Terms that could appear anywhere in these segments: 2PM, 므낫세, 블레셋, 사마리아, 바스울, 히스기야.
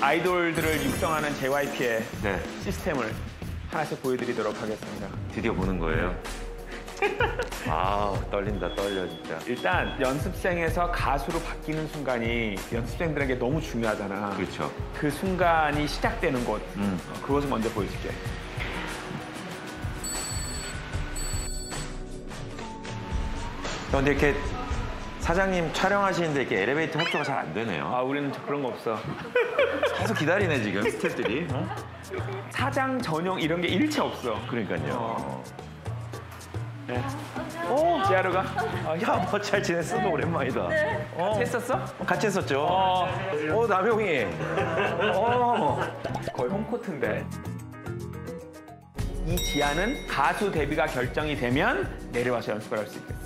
아이돌들을 육성하는 JYP의 네. 시스템을 하나씩 보여드리도록 하겠습니다. 드디어 보는 거예요? 아, 떨린다, 떨려, 진짜. 일단 연습생에서 가수로 바뀌는 순간이 연습생들에게 너무 중요하잖아. 그렇죠. 그 순간이 시작되는 곳, 그것을 먼저 보여줄게. 근데 이렇게 사장님 촬영하시는데 이렇게 엘리베이터 협조가 잘 안 되네요. 아, 우리는 그런 거 없어. 계속 기다리네, 지금 스태프들이. 어? 사장 전용 이런 게 일체 없어. 그러니까요. 네. 오, 지하루가. 아, 야, 뭐 잘 지냈어? 네. 오랜만이다. 네. 같이 했었어? 같이 했었죠. 오, 남용이. 거의 홈코트인데. 이 지하는 가수 데뷔가 결정이 되면 내려와서 연습을 할 수 있겠어.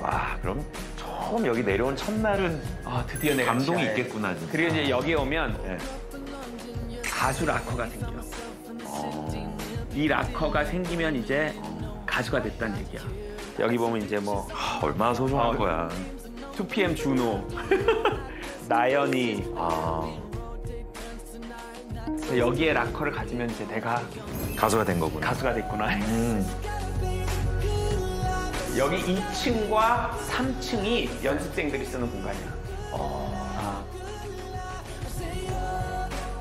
와, 그럼 처음 여기 내려온 첫날은 아, 드디어 내가 감동이 지하에. 있겠구나. 진짜. 그리고 이제 여기에 오면 네. 가수 락커가 생겨. 이 락커가 생기면 이제 가수가 됐다는 얘기야. 여기 보면 이제 뭐 얼마나 소중한 거야. 2PM 준호, 나연이. 여기에 락커를 가지면 이제 내가 가수가 된 거구나. 가수가 됐구나. 여기 2층과 3층이 연습생들이 쓰는 공간이야.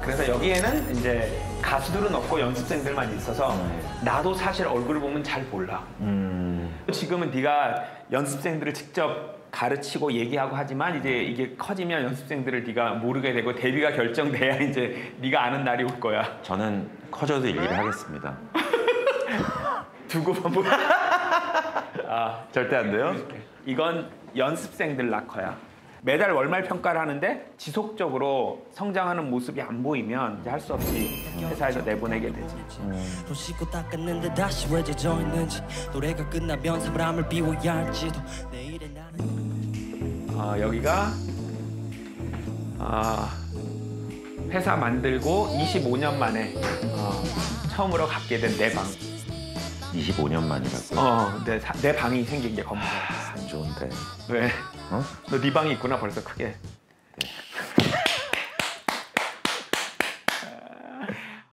그래서 여기에는 이제 가수들은 없고 연습생들만 있어서 나도 사실 얼굴을 보면 잘 몰라. 지금은 네가 연습생들을 직접 가르치고 얘기하고 하지만 이제 이게 커지면 연습생들을 네가 모르게 되고 데뷔가 결정돼야 이제 네가 아는 날이 올 거야. 저는 커져도 일을 하겠습니다. 두고만 보자. 아, 절대 안 돼요? 이건 연습생들 락커야. 매달 월말 평가를 하는데 지속적으로 성장하는 모습이 안 보이면 이제 할 수 없이 회사에서 내보내게 되지. 돈 씻고 닦았는데 다시 왜 젖어 있는지 노래가 끝나면 사람을 비워야 할지도 내일의 나는 여기가 회사 만들고 25년 만에 처음으로 갖게 된 내 방. 25년 만이라고? 내 방이 생긴 게 건물이야. 안 좋은데. 왜? 어? 너 네 방이 있구나 벌써 크게.